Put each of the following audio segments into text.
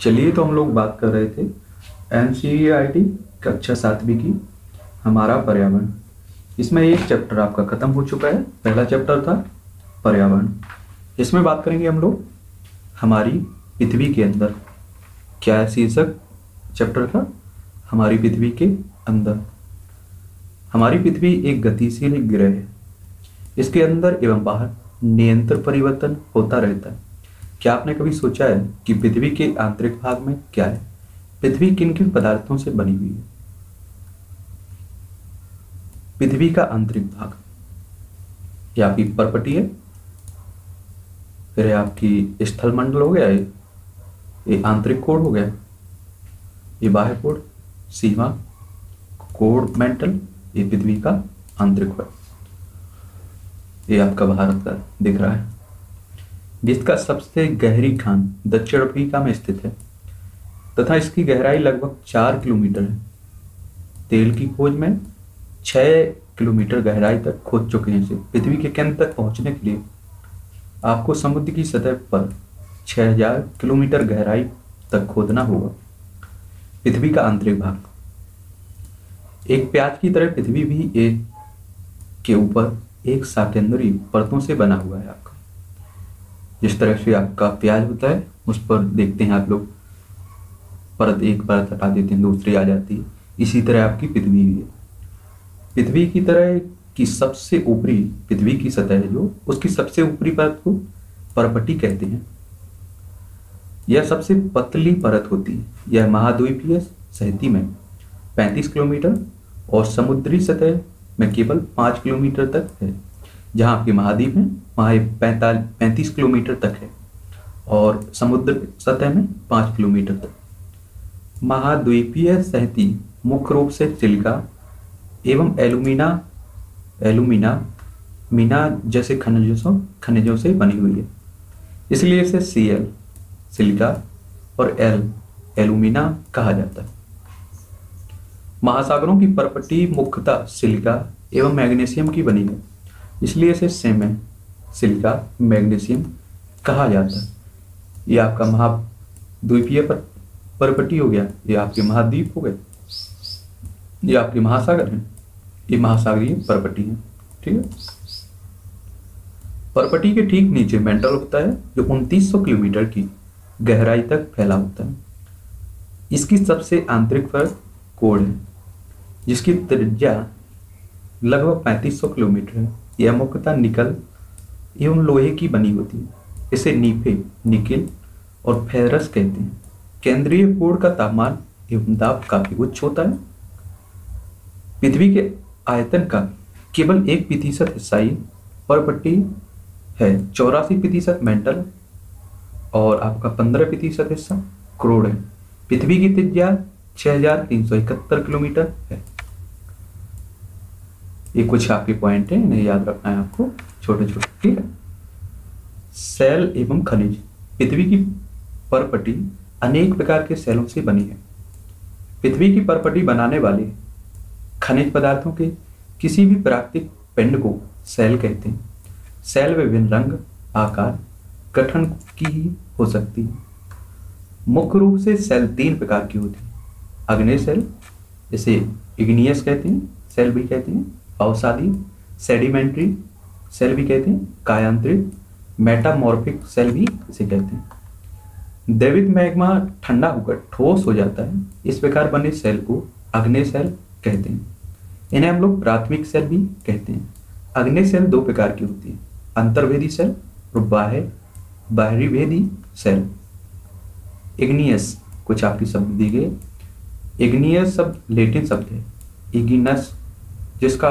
चलिए, तो हम लोग बात कर रहे थे NCERT कक्षा 7वीं की हमारा पर्यावरण। इसमें एक चैप्टर आपका खत्म हो चुका है। पहला चैप्टर था पर्यावरण। इसमें बात करेंगे हम लोग हमारी पृथ्वी के अंदर। क्या है शीर्षक चैप्टर का? हमारी पृथ्वी के अंदर। हमारी पृथ्वी एक गतिशील ग्रह है। इसके अंदर एवं बाहर निरंतर परिवर्तन होता रहता है। क्या आपने कभी सोचा है कि पृथ्वी के आंतरिक भाग में क्या है? पृथ्वी किन किन पदार्थों से बनी हुई है? पृथ्वी का आंतरिक भाग, यह आपकी परपटी है, फिर आपकी स्थलमंडल हो गया, ये आंतरिक कोर हो गया, ये बाह्य कोर, सीमा कोर मेंटल, ये पृथ्वी का आंतरिक है। ये आपका भारत का दिख रहा है, जिसका सबसे गहरी खान दक्षिण अफ्रीका में स्थित है तथा इसकी गहराई लगभग 4 किलोमीटर है। तेल की खोज में 6 किलोमीटर गहराई तक खोद चुके हैं इसे। पृथ्वी के केंद्र तक पहुंचने के लिए आपको समुद्र की सतह पर 6000 किलोमीटर गहराई तक खोदना होगा। पृथ्वी का आंतरिक भाग एक प्याज की तरह, पृथ्वी भी एक के ऊपर एक साकेंद्री परतों से बना हुआ है। आपका जिस तरह से आपका प्याज होता है, उस पर देखते हैं आप लोग परत, एक परत हटा देते हैं, दूसरी आ जाती है। इसी तरह आपकी पृथ्वी भी है। पृथ्वी की तरह की सबसे ऊपरी पृथ्वी की सतह है, जो उसकी सबसे ऊपरी परत को परपटी कहते हैं। यह सबसे पतली परत होती है। यह महाद्वीपीय सतह में 35 किलोमीटर और समुद्री सतह में केवल 5 किलोमीटर तक है। जहां आपके महाद्वीप हैं वहाँ 35 किलोमीटर तक है और समुद्र सतह में 5 किलोमीटर तक। महाद्वीपीय सतह मुख्य रूप से सिलिका एवं एलुमिना जैसे खनिजों से बनी हुई है। इसलिए इसे Cl सिलिका और L एलुमिना कहा जाता है। महासागरों की परपटी मुख्यतः सिलिका एवं मैग्नीशियम की बनी है, इसलिए इसे सेमेन सिलिका मैग्नीशियम कहा जाता है। ये आपका महाद्वीपीय परपटी हो गया, ये आपके महाद्वीप हो गए, ये आपके महासागर हैं, ये महासागरीय परपटी है। ठीक है, परपटी के ठीक नीचे मेंटल होता है, जो 2900 किलोमीटर की गहराई तक फैला होता है। इसकी सबसे आंतरिक परत कोर है, जिसकी त्रिज्या लगभग 3500 किलोमीटर है। यह मुख्यतः निकल एवं लोहे की बनी होती है। इसे नीफे, निकिल और फेरस कहते हैं। केंद्रीय कोर का तापमान एवं दाब काफी उच्च होता है। पृथ्वी के आयतन का केवल 1% हिस्सा ही परपटी है, 84% मेंटल और आपका 15% हिस्सा क्रोड है। पृथ्वी की त्रिज्या 6371 किलोमीटर है। ये कुछ आपके पॉइंट हैं, इन्हें याद रखना है आपको, छोटे छोटे। ठीक है, सेल एवं खनिज। पृथ्वी की परपटी अनेक प्रकार के सेलों से बनी है। पृथ्वी की परपटी बनाने वाले खनिज पदार्थों के किसी भी प्राकृतिक पिंड को सेल कहते हैं। सेल विभिन्न रंग, आकार, गठन की ही हो सकती है। मुख्य रूप से सेल 3 प्रकार की होती है। अग्नेय सेल, इसे इग्नियस कहते हैं, सेल भी कहते हैं। अवसादी, सेडिमेंट्री सेल भी कहते हैं। कायांतरित, मेटामॉर्फिक सेल भी इसे कहते हैं। द्रवित मैग्मा ठंडा होकर ठोस हो जाता है, इस प्रकार बने सेल को अग्नेय सेल कहते हैं। इन्हें हम लोग प्राथमिक सेल भी कहते हैं। अग्नेय सेल 2 प्रकार की होती है, अंतर्भेदी सेल और बाहरी भेदी सेल। इग्नियस, कुछ आपकी शब्द दी गए। इग्नियस शब्द लैटिन शब्द है, इग्नस, जिसका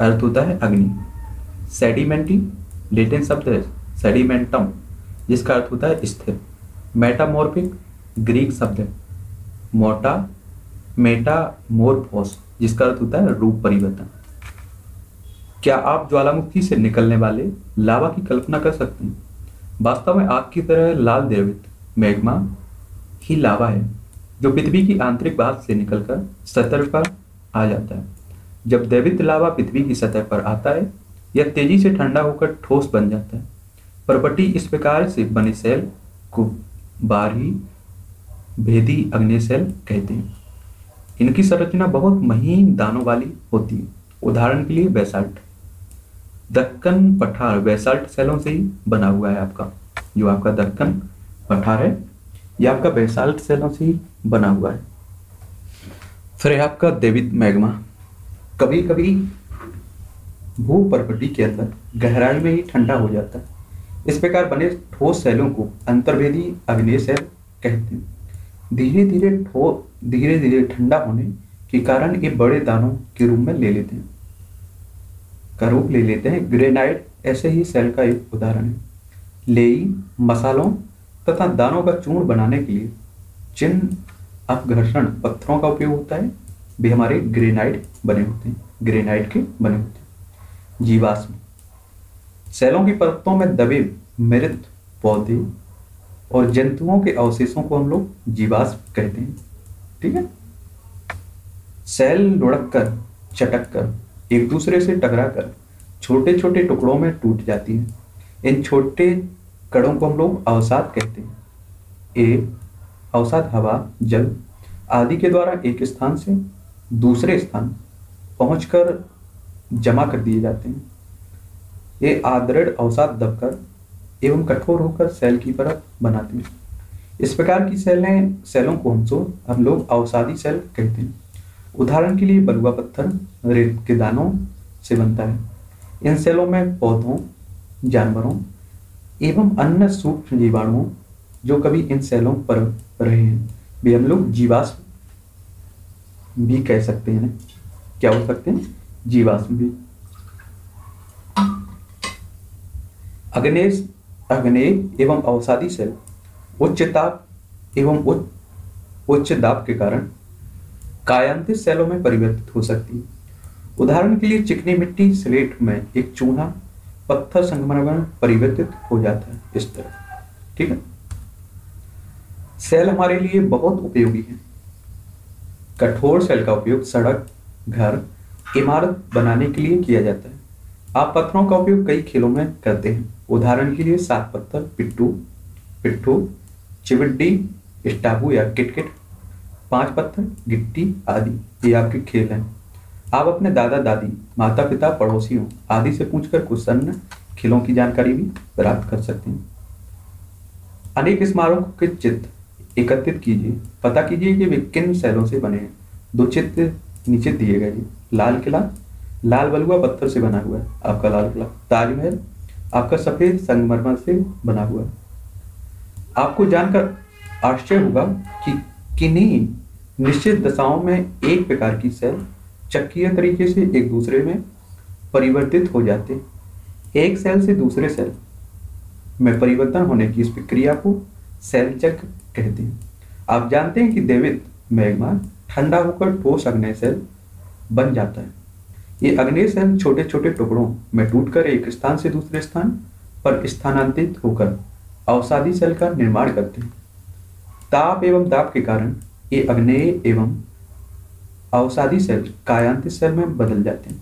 अर्थ होता है अग्नि। सेडिमेंटी लैटिन शब्द है, सेडिमेंटम, जिसका अर्थ होता है स्थिर। मेटामॉर्फिक ग्रीक शब्द है, मोटा मेटामोरफोस, जिसका अर्थ होता है रूप परिवर्तन। क्या आप ज्वालामुखी से निकलने वाले लावा की कल्पना कर सकते हैं? वास्तव में आग की तरह लाल द्रवित मैग्मा ही लावा है, जो पृथ्वी की आंतरिक भाग से निकलकर सतह पर आ जाता है। जब द्रवित लावा पृथ्वी की सतह पर आता है, यह तेजी से ठंडा होकर ठोस बन जाता है। परपटी इस प्रकार से बने सेल को बारहवीं भेदी अग्नि सेल कहते हैं। इनकी संरचना बहुत महीन दानों वाली होती है। उदाहरण के लिए बेसाल्ट, दक्कन पठार बेसाल्ट सेलों से ही बना हुआ है। आपका जो आपका दक्कन पठार है ये आपका बेसाल्ट सेलों से ही बना हुआ है। फिर है आपका दैवित मैग्मा। कभी कभी भूपर्पटी के अंदर गहराई में ही ठंडा हो जाता है। इस प्रकार बने ठोस सेलों को अंतर्वेदी अग्नेय सेल कहते हैं। धीरे धीरे ठंडा होने के कारण ये बड़े दानों के रूप में ले लेते हैं। ग्रेनाइट ऐसे ही सेल का एक उदाहरण है। लेई, मसालों तथा दानों का चूर्ण बनाने के लिए चिन्ह अपघर्षण पत्थरों का उपयोग होता है। भी हमारे ग्रेनाइट के बने होते हैं। जीवाश्म सेलों की परतों में दबे मृत पौधे और जंतुओं के अवशेषों को हम लोग जीवाश्म कहते हैं। ठीक है, सेल लुढ़ककर, चटककर, एक दूसरे से टकराकर छोटे छोटे टुकड़ों में टूट जाती है। इन छोटे कणों को हम लोग अवसाद कहते हैं। ये अवसाद हवा, जल आदि के द्वारा एक स्थान से दूसरे स्थान पहुंचकर जमा कर दिए जाते हैं। ये आदृढ़ अवसाद दबकर एवं कठोर होकर सेल की परत बनाते हैं। इस प्रकार की सेलों को हम लोग अवसादी सेल कहते हैं। उदाहरण के लिए बलुआ पत्थर रेत के दानों से बनता है। इन सेलों में पौधों, जानवरों एवं अन्य सूक्ष्म जीवाणुओं जो कभी इन सेलों पर रहे हैं भी हम लोग जीवाश्म भी कह सकते हैं। क्या हो सकते हैं? जीवाश्म भी। अग्नेय एवं अवसादी सेल उच्च ताप एवं उच्च दाब के कारण कायांतित सेलों में परिवर्तित हो सकती है। उदाहरण के लिए चिकनी मिट्टी स्लेट में एक चूना पत्थर संगमरमर में परिवर्तित हो जाता है, इस तरह। ठीक है, सेल हमारे लिए बहुत उपयोगी है। कठोर सेल का उपयोग सड़क, घर, इमारत बनाने के लिए किया जाता है। आप पत्थरों का उपयोग कई खेलों में करते हैं। उदाहरण के लिए सात पत्थर, पिट्ठू, चिविड्डी, स्टाबू या किटकिट, पांच पत्थर, गिट्टी आदि ये आपके खेल हैं। आप अपने दादा दादी, माता पिता, पड़ोसियों आदि से पूछकर कुछ अन्य खेलों की जानकारी भी प्राप्त कर सकते हैं। अनेक स्मारकों के चित्र एकत्रित कीजिए। पता कीजिए कि वे किन सेलों से बने हैं। दो चित्र नीचे दिए गए हैं। लाल किला लाल बलुआ पत्थर से बना हुआ है, आपका लाल किला। ताजमहल आपका सफेद संगमरमर से बना हुआ है। आपको जानकर आश्चर्य होगा कि किन्हीं निश्चित दशाओं में एक प्रकार की सेल चक्रीय तरीके से एक दूसरे में परिवर्तित हो जाते हैं। एक सेल से दूसरे सेल में परिवर्तन होने की इस प्रक्रिया को सेल चक्र कहते हैं। आप जानते हैं कि दैवित मैग्मा ठंडा होकर ठोस अग्नेय सेल बन जाता है। ये अग्नेय सेल छोटे छोटे टुकड़ों में टूटकर एक स्थान से दूसरे स्थान पर स्थानांतरित होकर अवसादी सेल का निर्माण करते हैं। ताप एवं दाब के कारण ये अग्नेय एवं अवसादी सेल कायांतित सेल में बदल जाते हैं।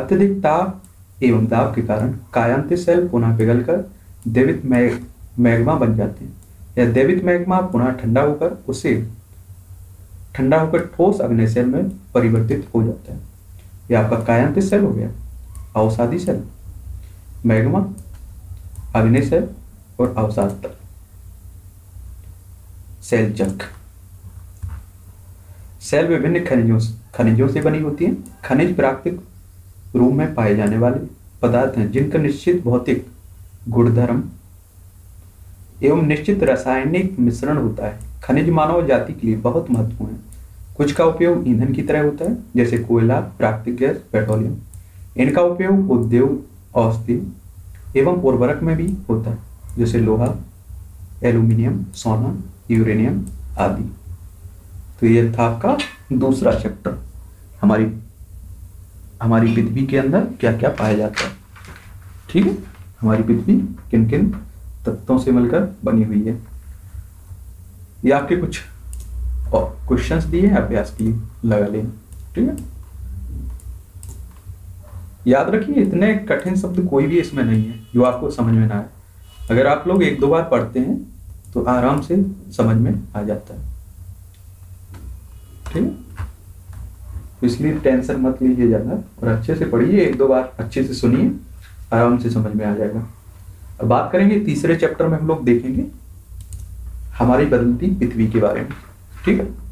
अत्यधिक ताप एवं दाब के कारण कायांतित सेल पुनः पिघलकर दैवित मैग्मा बन जाते हैं। यह दैवित मैग्मा पुनः ठंडा होकर ठोस अग्नेय सेल में परिवर्तित हो जाता है। यह आपका कायांतित सेल हो गया, अवसादी सेल, मैग्मा, अग्नेय सेल और अवसाद तल, सेल चक्र। सेल विभिन्न खनिजों से बनी होती है। खनिज प्राकृतिक रूप में पाए जाने वाले पदार्थ हैं जिनका निश्चित भौतिक गुणधर्म एवं निश्चित रासायनिक मिश्रण होता है। खनिज मानव जाति के लिए बहुत महत्वपूर्ण है। कुछ का उपयोग ईंधन की तरह होता है, जैसे कोयला, प्राकृतिक गैस, पेट्रोलियम। इनका उपयोग उद्योग, औषधि एवं उर्वरक में भी होता है, जैसे लोहा, एल्यूमिनियम, सोना, यूरेनियम आदि। तो यह था आपका दूसरा चैप्टर, हमारी पृथ्वी के अंदर क्या क्या पाया जाता है। ठीक है, हमारी पृथ्वी किन किन तत्वों से मिलकर बनी हुई है। ये आपके कुछ क्वेश्चंस दिए हैं अभ्यास के लिए, लगा लें। ठीक है, याद रखिए इतने कठिन शब्द कोई भी इसमें नहीं है जो आपको समझ में ना आए। अगर आप लोग एक दो बार पढ़ते हैं तो आराम से समझ में आ जाता है, ठीक है। तो इसलिए टेंशन मत लीजिए ज़्यादा और अच्छे से पढ़िए, एक दो बार अच्छे से सुनिए, आराम से समझ में आ जाएगा। अब बात करेंगे तीसरे चैप्टर में, हम लोग देखेंगे हमारी बदलती पृथ्वी के बारे में, ठीक है।